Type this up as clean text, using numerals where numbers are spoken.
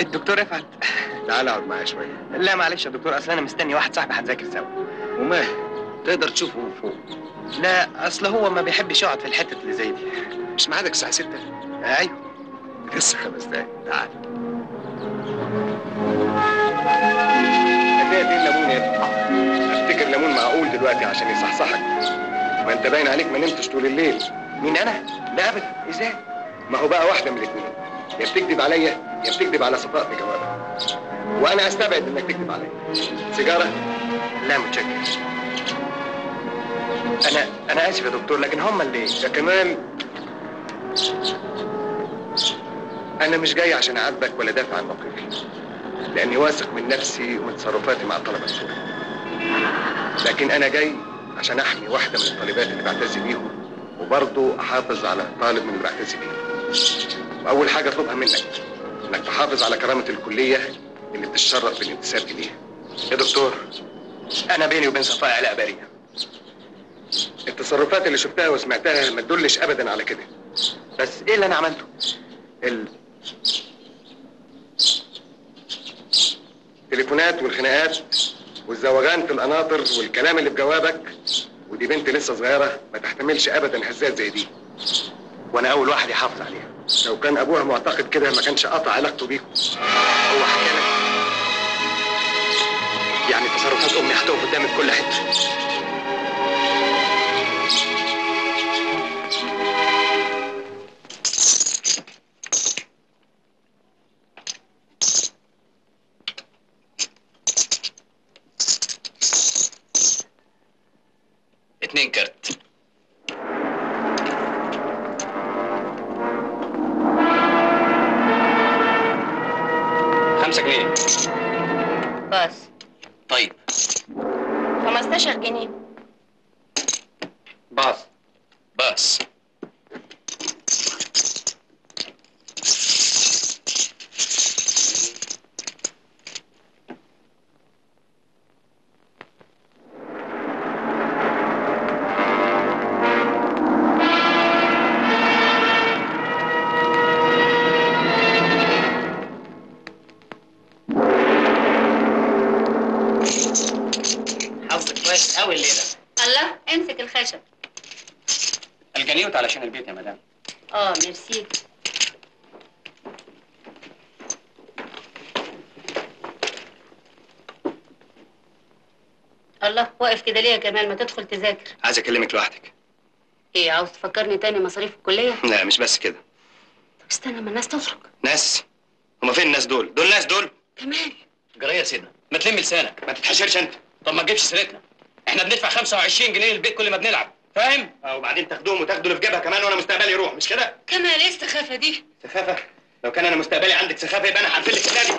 الدكتور رفعت. تعالى اقعد معايا شويه. لا معلش يا دكتور، اصل انا مستني واحد صاحبي هنذاكر سوا. وماهر تقدر تشوفه من فوق. لا اصل هو ما بيحبش يقعد في الحته اللي زي دي. مش ميعادك الساعه 6؟ ايوه لسه 5 دقايق. تعالى. هتلاقي فين ليمون يا ابني؟ افتكر ليمون معقول دلوقتي عشان يصحصحك. ما انت باين عليك ما نمتش طول الليل. مين انا؟ لا ابدا. ازاي؟ ما هو بقى واحده من الاثنين، يا بتكذب عليا يا بتكذب على صفاء في جوابها. وانا استبعد انك تكذب عليا. سيجاره؟ لا متشكر. انا اسف يا دكتور، لكن هم اللي ده كمان. انا مش جاي عشان اعاتبك ولا دافع عن موقفي، لاني واثق من نفسي ومن تصرفاتي مع الطلبه السوري. لكن انا جاي عشان احمي واحده من الطالبات اللي بعتز بيهم، وبرضه احافظ على طالب من اللي بعتز بيه. واول حاجه اطلبها منك انك تحافظ على كرامه الكليه اللي بتتشرف بالانتساب اليها. يا دكتور انا بيني وبين صفاء علاقه بريه. التصرفات اللي شفتها وسمعتها ما تدلش ابدا على كده. بس ايه اللي انا عملته؟ التليفونات والخناقات والزواجان في القناطر والكلام اللي بجوابك، ودي بنت لسه صغيره ما تحتملش ابدا هزات زي دي. وانا اول واحد يحافظ عليها. لو كان ابوها معتقد كده ما كانش قطع علاقته بيكم. هو حكى لك؟ يعني تصرفات امي هتقف قدامك كل حته. علشان البيت يا مدام. ميرسي. الله، واقف كده ليه يا كمال؟ ما تدخل تذاكر. عايز اكلمك لوحدك. ايه عاوز تفكرني تاني مصاريف الكليه؟ لا مش بس كده. طب استنى ما الناس تخرج. ناس؟ هما فين الناس دول؟ دول ناس دول؟ كمال جريه يا سيدنا، ما تلم لسانك، ما تتحشرش انت. طب ما تجيبش سيرتنا، احنا بندفع 25 جنيه للبيت كل ما بنلعب، فاهم؟ وبعدين تاخدوهم وتاخدوا اللي في جيبها كمان، وانا مستقبلي يروح، مش كده؟ كمان ايه السخافه دي؟ سخافه؟ لو كان انا مستقبلي عندك سخافه يبقى انا هقفل لك النادي.